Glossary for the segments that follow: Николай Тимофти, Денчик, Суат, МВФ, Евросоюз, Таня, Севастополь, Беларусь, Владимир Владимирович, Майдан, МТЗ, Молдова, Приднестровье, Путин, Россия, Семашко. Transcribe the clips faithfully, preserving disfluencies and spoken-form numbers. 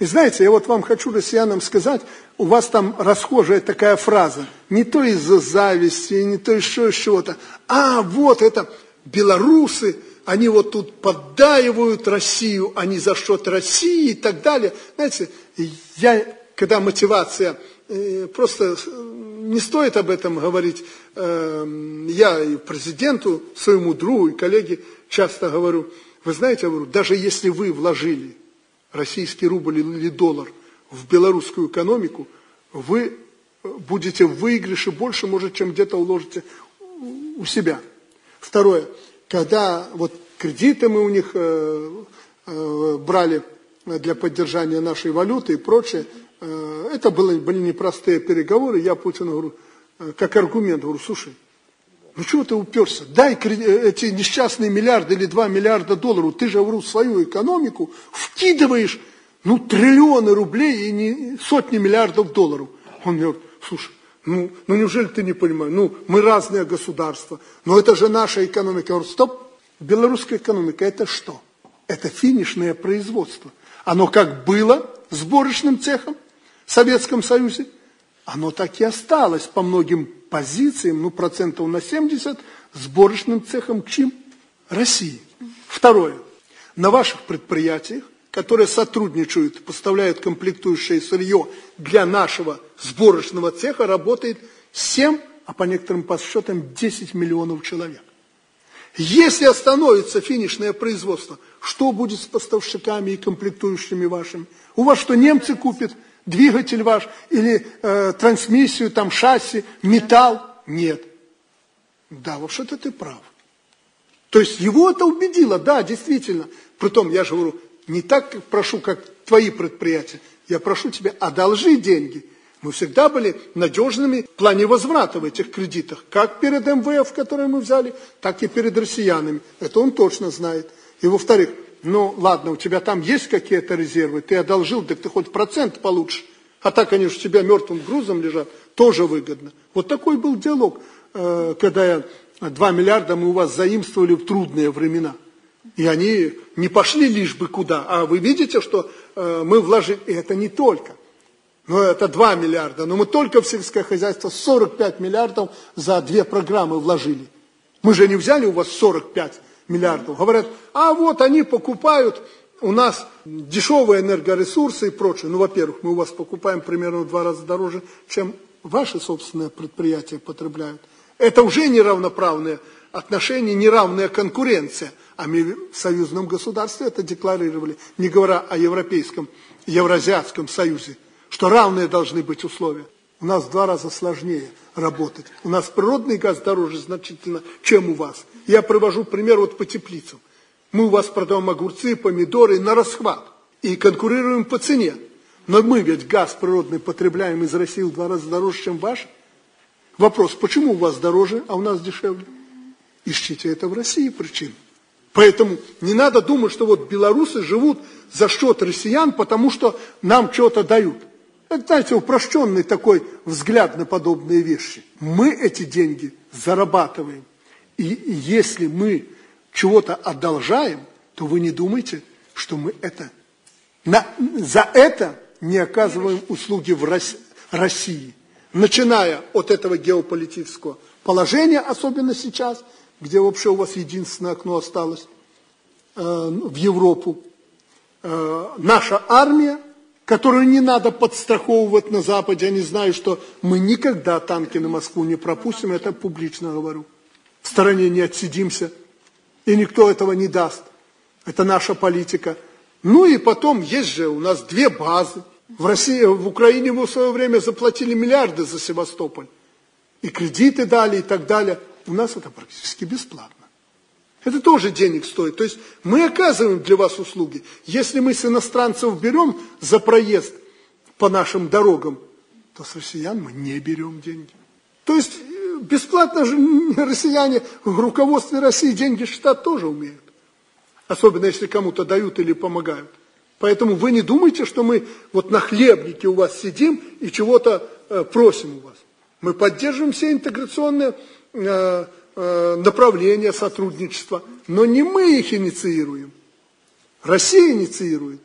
И знаете, я вот вам хочу, россиянам, сказать, у вас там расхожая такая фраза, не то из-за зависти, не то еще из чего-то, а вот это белорусы, они вот тут поддаивают Россию, они за счет России и так далее. Знаете, я, когда мотивация, просто не стоит об этом говорить, я и президенту, своему другу и коллеге часто говорю, вы знаете, я говорю, даже если вы вложили российский рубль или доллар в белорусскую экономику, вы будете в выигрыше больше, может, чем где-то уложите у себя. Второе, когда вот кредиты мы у них э, э, брали для поддержания нашей валюты и прочее, э, это были, были непростые переговоры, я Путину говорю, э, как аргумент, говорю, слушай, ну чего ты уперся? Дай эти несчастные миллиарды или два миллиарда долларов, ты же, говорю, в свою экономику вкидываешь, ну, триллионы рублей и не, сотни миллиардов долларов. Он мне говорит, слушай, ну, ну неужели ты не понимаешь? Ну, мы разные государства, но это же наша экономика. Я говорю, стоп, белорусская экономика это что? Это финишное производство. Оно как было сборочным цехом в Советском Союзе, оно так и осталось по многим позициям, ну, процентов на семьдесят, сборочным цехом к чьим? России. Второе. На ваших предприятиях, которые сотрудничают, поставляют комплектующее сырье для нашего сборочного цеха, работает семь, а по некоторым подсчетам десять миллионов человек. Если остановится финишное производство, что будет с поставщиками и комплектующими вашими? У вас что, немцы купят двигатель ваш или э, трансмиссию, там шасси, металл? Нет. Да, вообще-то ты прав. То есть его это убедило, да, действительно. Притом, я же говорю, не так прошу, как твои предприятия. Я прошу тебя, одолжи деньги. Мы всегда были надежными в плане возврата в этих кредитах. Как перед МВФ, которые мы взяли, так и перед россиянами. Это он точно знает. И во-вторых, ну, ладно, у тебя там есть какие-то резервы, ты одолжил, так ты хоть процент получишь. А так они же у тебя мертвым грузом лежат, тоже выгодно. Вот такой был диалог, когда два миллиарда мы у вас заимствовали в трудные времена. И они не пошли лишь бы куда. А вы видите, что мы вложили, и это не только. Но это два миллиарда, но мы только в сельское хозяйство сорок пять миллиардов за две программы вложили. Мы же не взяли у вас сорок пять миллиардов. Говорят, а вот они покупают у нас дешевые энергоресурсы и прочее. Ну, во-первых, мы у вас покупаем примерно в два раза дороже, чем ваши собственные предприятия потребляют. Это уже неравноправные отношения, неравная конкуренция. А мы в союзном государстве это декларировали, не говоря о Европейском, Евразиатском союзе, что равные должны быть условия. У нас в два раза сложнее работать. У нас природный газ дороже значительно, чем у вас. Я привожу пример вот по теплицам. Мы у вас продаем огурцы, помидоры на расхват и конкурируем по цене. Но мы ведь газ природный потребляем из России в два раза дороже, чем ваш. Вопрос, почему у вас дороже, а у нас дешевле? Ищите это в России причин. Поэтому не надо думать, что вот белорусы живут за счет россиян, потому что нам что-то дают. Это, знаете, упрощенный такой взгляд на подобные вещи. Мы эти деньги зарабатываем. И если мы чего-то одолжаем, то вы не думайте, что мы это, на, за это не оказываем услуги в Рос, России. Начиная от этого геополитического положения, особенно сейчас, где вообще у вас единственное окно осталось э, в Европу, э, наша армия, которую не надо подстраховывать на Западе. Они знают, что мы никогда танки на Москву не пропустим, это публично говорю. В стороне не отсидимся, и никто этого не даст. Это наша политика. Ну и потом, есть же у нас две базы. В России, в Украине мы в свое время заплатили миллиарды за Севастополь. И кредиты дали, и так далее. У нас это практически бесплатно. Это тоже денег стоит. То есть мы оказываем для вас услуги. Если мы с иностранцев берем за проезд по нашим дорогам, то с россиян мы не берем деньги. То есть бесплатно же россияне в руководстве России деньги считать тоже умеют. Особенно если кому-то дают или помогают. Поэтому вы не думайте, что мы вот на хлебнике у вас сидим и чего-то э, просим у вас. Мы поддерживаем все интеграционные э, направления сотрудничества, но не мы их инициируем. Россия инициирует.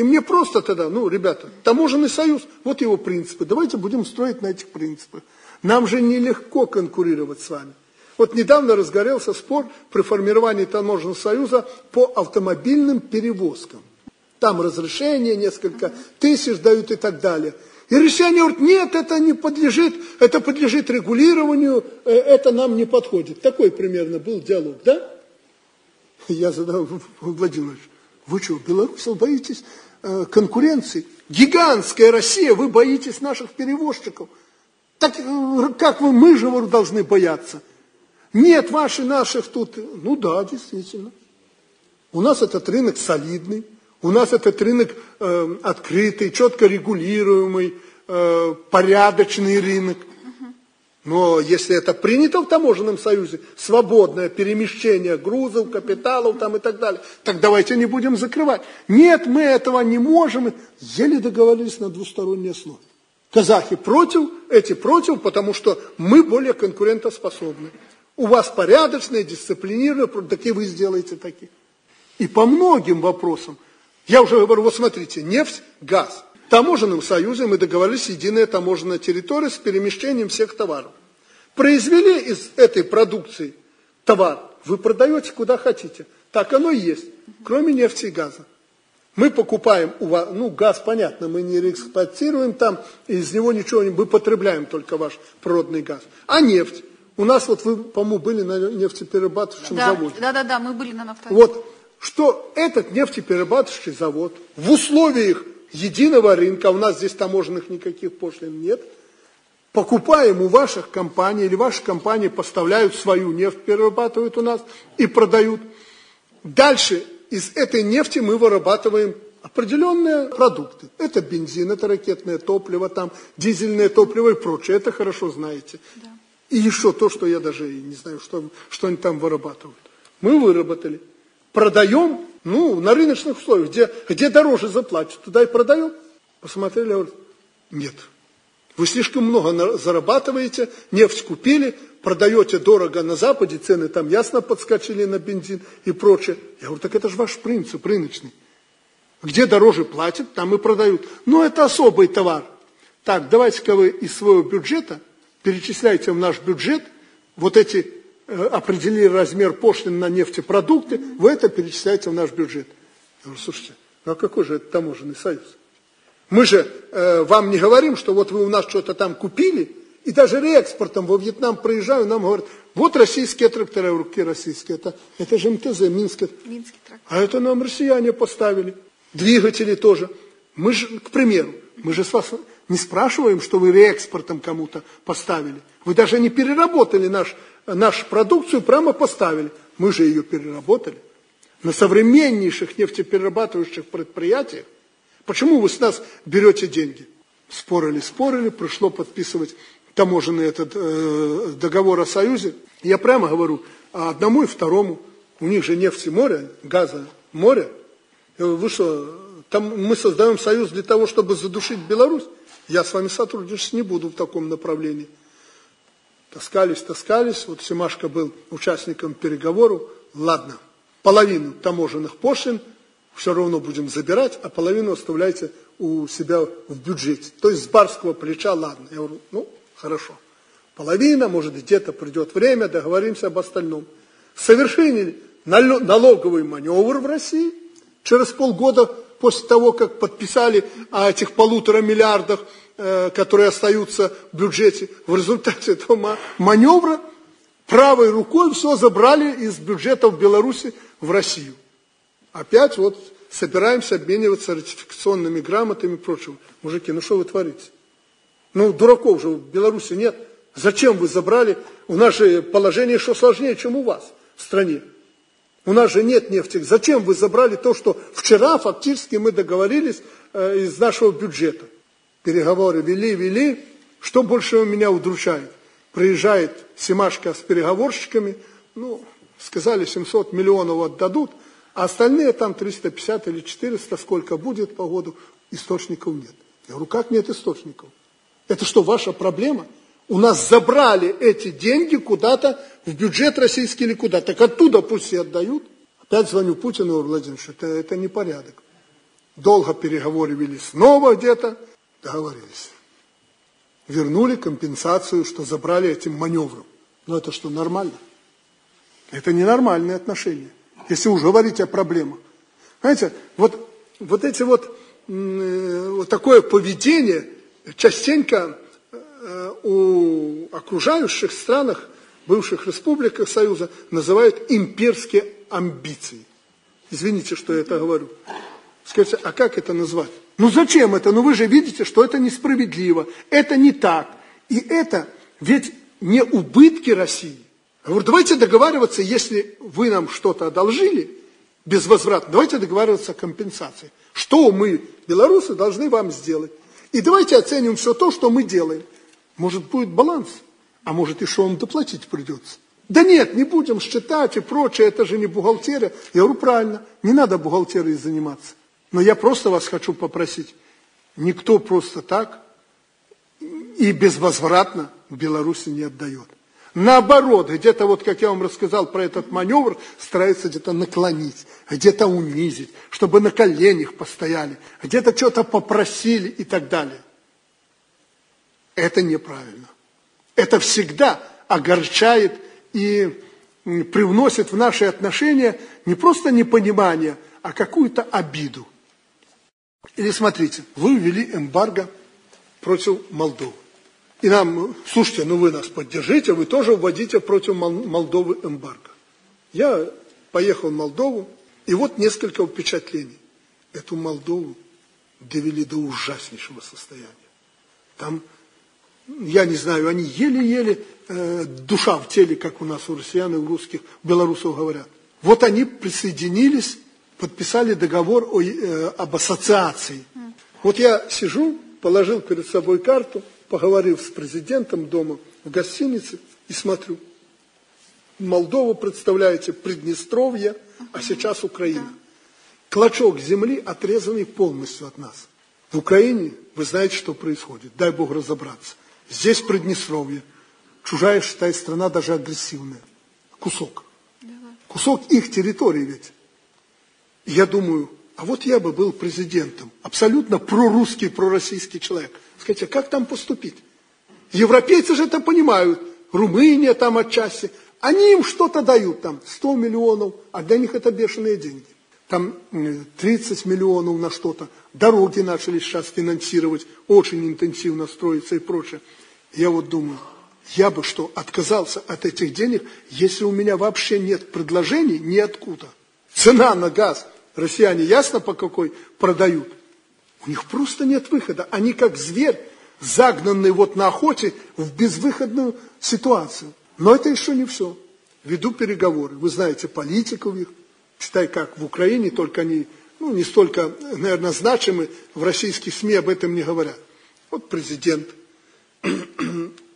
И мне просто тогда, ну, ребята, таможенный союз, вот его принципы, давайте будем строить на этих принципах. Нам же нелегко конкурировать с вами. Вот недавно разгорелся спор при формировании таможенного союза по автомобильным перевозкам. Там разрешения несколько тысяч дают и так далее. И решение говорит, нет, это не подлежит, это подлежит регулированию, это нам не подходит. Такой примерно был диалог, да? Я задал, Владимир Владимирович, вы что, белорусов боитесь конкуренции? Гигантская Россия, вы боитесь наших перевозчиков. Так как вы, мы же должны бояться? Нет, ваши, наших тут... Ну да, действительно. У нас этот рынок солидный. У нас этот рынок э, открытый, четко регулируемый, э, порядочный рынок. Но если это принято в таможенном союзе, свободное перемещение грузов, капиталов там и так далее, так давайте не будем закрывать. Нет, мы этого не можем. Еле договорились на двусторонней основе. Казахи против, эти против, потому что мы более конкурентоспособны. У вас порядочные, дисциплинированные, такие вы сделаете такие. И по многим вопросам. Я уже говорю, вот смотрите, нефть, газ. В таможенном союзе мы договорились, единая таможенная территория с перемещением всех товаров. Произвели из этой продукции товар, вы продаете куда хотите. Так оно и есть, кроме нефти и газа. Мы покупаем, ну газ, понятно, мы не экспортируем там, из него ничего не... Мы потребляем только ваш природный газ. А нефть? У нас вот вы, по-моему, были на нефтеперерабатывающем да, заводе. Да, да, да, мы были на нафтовом. Вот, что этот нефтеперерабатывающий завод в условиях единого рынка, у нас здесь таможенных никаких пошлин нет, покупаем у ваших компаний, или ваши компании поставляют свою нефть, перерабатывают у нас и продают. Дальше из этой нефти мы вырабатываем определенные продукты. Это бензин, это ракетное топливо, там, дизельное топливо и прочее. Это хорошо знаете. Да. И еще то, что я даже не знаю, что, что они там вырабатывают. Мы выработали. Продаем, ну, на рыночных условиях, где, где дороже заплатят, туда и продаем. Посмотрели, говорят, нет, вы слишком много зарабатываете, нефть купили, продаете дорого на Западе, цены там ясно подскочили на бензин и прочее. Я говорю, так это же ваш принцип рыночный. Где дороже платят, там и продают. Но это особый товар. Так, давайте-ка вы из своего бюджета перечисляйте в наш бюджет вот эти... определили размер пошлин на нефтепродукты, вы это перечисляете в наш бюджет. Я говорю, слушайте, ну а какой же это таможенный союз? Мы же э, вам не говорим, что вот вы у нас что-то там купили, и даже реэкспортом во Вьетнам проезжаю, нам говорят, вот российские тракторы, я говорю, какие российские? Это, это же МТЗ, Минский. Минский трактор. А это нам россияне поставили. Двигатели тоже. Мы же, к примеру, мы же с вас не спрашиваем, что вы реэкспортом кому-то поставили. Вы даже не переработали наш... нашу продукцию прямо поставили. Мы же ее переработали. На современнейших нефтеперерабатывающих предприятиях. Почему вы с нас берете деньги? Спорили, спорили, пришло подписывать таможенный этот э, договор о союзе. Я прямо говорю, а одному и второму, у них же нефти море, газа море. Я говорю, вы что, там мы создаем союз для того, чтобы задушить Беларусь? Я с вами сотрудничать не буду в таком направлении. Таскались, таскались, вот Семашко был участником переговоров, ладно, половину таможенных пошлин все равно будем забирать, а половину оставляйте у себя в бюджете. То есть с барского плеча, ладно. Я говорю, ну, хорошо. Половина, может, где-то придет время, договоримся об остальном. Совершили налоговый маневр в России через полгода после того, как подписали о этих полутора миллиардах, которые остаются в бюджете. В результате этого маневра правой рукой все забрали из бюджета в Беларуси в Россию. Опять вот собираемся обмениваться ратификационными грамотами и прочим. Мужики, ну что вы творите? Ну дураков же в Беларуси нет. Зачем вы забрали? У нас же положение еще сложнее, чем у вас в стране. У нас же нет нефти. Зачем вы забрали то, что вчера фактически мы договорились э, из нашего бюджета? Переговоры вели, вели. Что больше меня удручает? Приезжает Семашко с переговорщиками. Ну, сказали, семьсот миллионов отдадут, а остальные там триста пятьдесят или четыреста, сколько будет по году, источников нет. Я говорю, как нет источников? Это что, ваша проблема? У нас забрали эти деньги куда-то в бюджет российский или куда-то. Так оттуда пусть и отдают. Опять звоню Путину, Владимир Владимирович, это, это непорядок. Долго переговоры вели, снова где-то договорились. Вернули компенсацию, что забрали этим маневром. Но это что, нормально? Это ненормальные отношения, если уж говорить о проблемах. Понимаете, вот, вот эти вот, вот такое поведение частенько у окружающих странах, бывших республиках Союза, называют имперские амбиции. Извините, что я это говорю. Скажите, а как это назвать? Ну зачем это? Ну вы же видите, что это несправедливо, это не так. И это ведь не убытки России. Я говорю, давайте договариваться, если вы нам что-то одолжили безвозвратно, давайте договариваться о компенсации. Что мы, белорусы, должны вам сделать? И давайте оценим все то, что мы делаем. Может, будет баланс, а может, еще вам доплатить придется. Да нет, не будем считать и прочее, это же не бухгалтерия. Я говорю, правильно, не надо бухгалтерией заниматься. Но я просто вас хочу попросить, никто просто так и безвозвратно в Беларуси не отдает. Наоборот, где-то, вот как я вам рассказал про этот маневр, стараются где-то наклонить, где-то унизить, чтобы на коленях постояли, где-то что-то попросили и так далее. Это неправильно. Это всегда огорчает и привносит в наши отношения не просто непонимание, а какую-то обиду. Или смотрите, вы ввели эмбарго против Молдовы. И нам, слушайте, ну вы нас поддержите, вы тоже вводите против Молдовы эмбарго. Я поехал в Молдову, и вот несколько впечатлений. Эту Молдову довели до ужаснейшего состояния. Там, я не знаю, они еле-еле, э, душа в теле, как у нас, у россиян и у русских, белорусов говорят. Вот они присоединились, подписали договор о, э, об ассоциации. Вот я сижу, положил перед собой карту, поговорил с президентом дома в гостинице и смотрю. Молдову, представляете, Приднестровье, а сейчас Украина. Да. Клочок земли, отрезанный полностью от нас. В Украине вы знаете, что происходит. Дай Бог разобраться. Здесь Приднестровье. Чужая, считай, страна, даже агрессивная. Кусок. Да. Кусок их территории ведь. И я думаю, а вот я бы был президентом. Абсолютно прорусский, пророссийский человек. Скажите, а как там поступить? Европейцы же это понимают. Румыния там отчасти. Они им что-то дают там, сто миллионов, а для них это бешеные деньги. Там тридцать миллионов на что-то. Дороги начали сейчас финансировать, очень интенсивно строится и прочее. Я вот думаю, я бы что, отказался от этих денег, если у меня вообще нет предложений ниоткуда. Цена на газ, россияне ясно по какой продают. У них просто нет выхода. Они как зверь, загнанный вот на охоте в безвыходную ситуацию. Но это еще не все. Веду переговоры. Вы знаете политиков их. Читай, как в Украине, только они, ну, не столько, наверное, значимы, в российских СМИ об этом не говорят. Вот президент,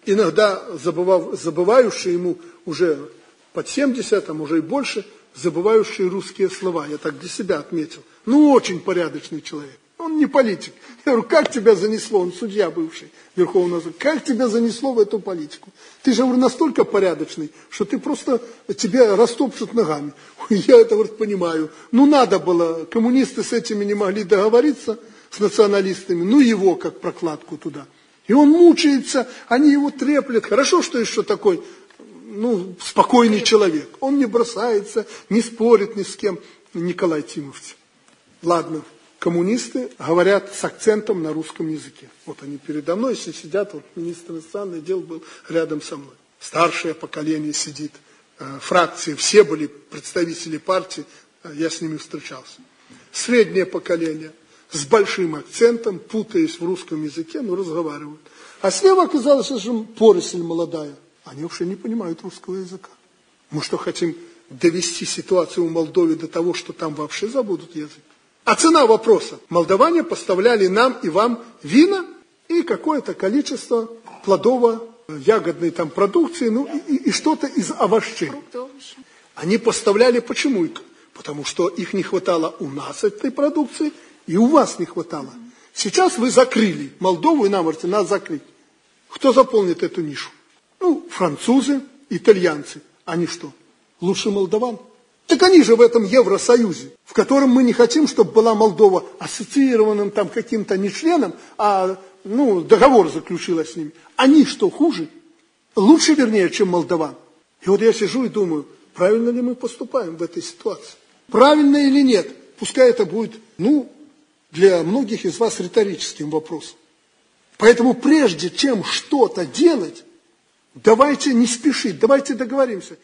иногда забывав, забывающий ему уже под семьдесят, там уже и больше, забывающие русские слова. Я так для себя отметил. Ну, очень порядочный человек. Он не политик. Я говорю, как тебя занесло? Он судья бывший Верховного Суда. Как тебя занесло в эту политику? Ты же, говорю, настолько порядочный, что ты просто, тебя растопчут ногами. Я это, говорит, понимаю. Ну, надо было. Коммунисты с этими не могли договориться, с националистами. Ну, его как прокладку туда. И он мучается, они его треплют. Хорошо, что еще такой, ну, спокойный человек. Он не бросается, не спорит ни с кем. Николай Тимофти. Ладно. Коммунисты говорят с акцентом на русском языке. Вот они передо мной все сидят, вот министр иностранных дел был рядом со мной. Старшее поколение сидит, э, фракции, все были представители партии, э, я с ними встречался. Среднее поколение с большим акцентом, путаясь в русском языке, но разговаривают. А слева оказалась же поросль молодая. Они вообще не понимают русского языка. Мы что, хотим довести ситуацию в Молдове до того, что там вообще забудут язык? А цена вопроса. Молдаване поставляли нам и вам вина и какое-то количество плодово-ягодной там продукции, ну и, и что-то из овощей. Они поставляли почему? Потому что их не хватало у нас этой продукции и у вас не хватало. Сейчас вы закрыли Молдову и нам, говорите, надо закрыть. Кто заполнит эту нишу? Ну, французы, итальянцы. Они что, лучше молдаван? Так они же в этом Евросоюзе, в котором мы не хотим, чтобы была Молдова ассоциированным там каким-то не членом, а ну, договор заключила с ними. Они что, хуже? Лучше, вернее, чем молдаван. И вот я сижу и думаю, правильно ли мы поступаем в этой ситуации? Правильно или нет? Пускай это будет, ну, для многих из вас риторическим вопросом. Поэтому прежде чем что-то делать, давайте не спешить, давайте договоримся.